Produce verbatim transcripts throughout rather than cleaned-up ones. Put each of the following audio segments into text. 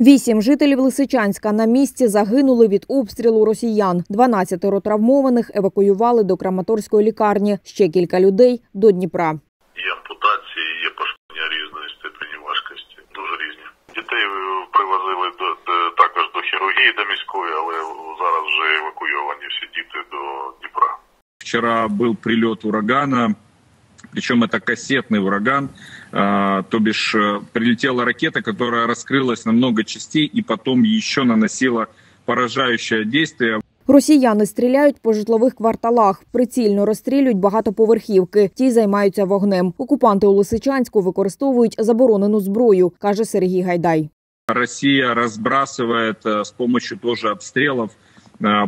Вісім жителів Лисичанська на місці загинули від обстрілу росіян. дванадцятеро травмованих евакуювали до Краматорської лікарні. Ще кілька людей – до Дніпра. Є ампутації, є пошкодження різної степені важкості, дуже різні. Дітей привозили до, також до хірургії, до міської, але зараз вже евакуйовані всі діти до Дніпра. Вчора був прильот урагана. Причем это кассетный ураган, то бишь прилетела ракета, которая раскрылась на много частей и потом еще наносила поражающее действие. Росіяни стріляють по житлових кварталах, прицільно розстрілюють багатоповерхівки, ті займаються вогнем. Окупанти у Лисичанську використовують заборонену зброю, каже Сергій Гайдай. Росія розбрасує з допомогою обстрілів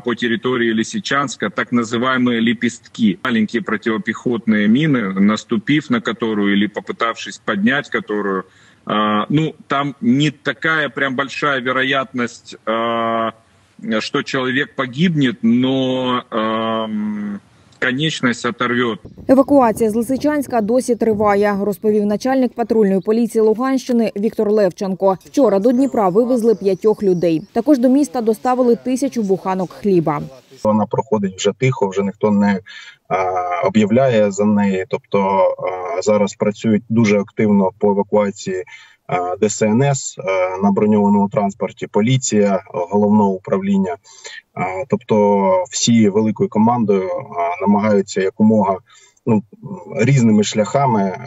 по территории Лисичанска так называемые лепестки. Маленькие противопехотные мины, наступив на которую или попытавшись поднять которую, э, ну там не такая прям большая вероятность, э, что человек погибнет, но... Э, конечність оторвет. Евакуація з Лисичанська досі триває, розповів начальник патрульної поліції Луганщини Віктор Левченко. Вчора до Дніпра вивезли п'ятьох людей. Також до міста доставили тисячу буханок хліба. Вона проходить вже тихо, вже ніхто не об'являє за неї. Тобто зараз працюють дуже активно по евакуації Д С Н С, на броньованому транспорті поліція, головного управління. Тобто всі великою командою намагаються якомога ну, різними шляхами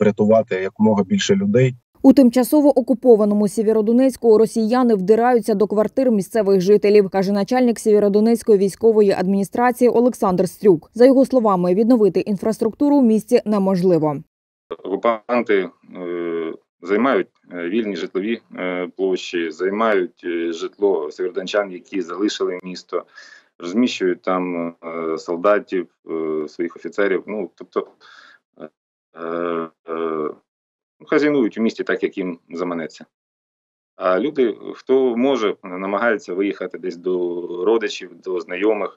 врятувати якомога більше людей. У тимчасово окупованому Сєвєродонецьку росіяни вдираються до квартир місцевих жителів, каже начальник Сєвєродонецької військової адміністрації Олександр Стрюк. За його словами, відновити інфраструктуру в місті неможливо. Окупанти займають вільні житлові площі, займають житло сєвєродончан, які залишили місто, розміщують там солдатів, своїх офіцерів. Ну, тобто хазяйнують у місті так, як їм заманеться. А люди, хто може, намагається виїхати десь до родичів, до знайомих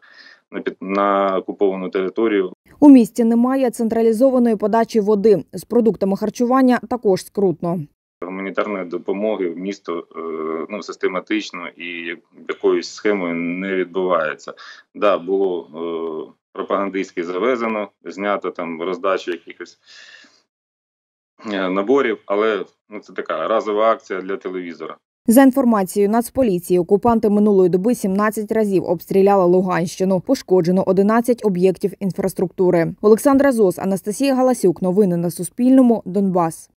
на окуповану територію. У місті немає централізованої подачі води. З продуктами харчування також скрутно. Гуманітарної допомоги в місто ну, систематично і якоюсь схемою не відбувається. Да, було пропагандистськи завезено, знято там роздачу якихось наборів, але ну, це така разова акція для телевізора. За інформацією Нацполіції, окупанти минулої доби сімнадцять разів обстріляли Луганщину. Пошкоджено одинадцять об'єктів інфраструктури. Олександр Зос, Анастасія Галасюк. Новини на Суспільному. Донбас.